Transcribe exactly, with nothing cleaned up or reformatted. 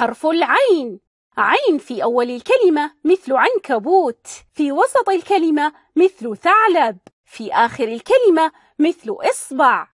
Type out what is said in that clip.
حرف العين. عين في أول الكلمة مثل عنكبوت، في وسط الكلمة مثل ثعلب، في آخر الكلمة مثل إصبع.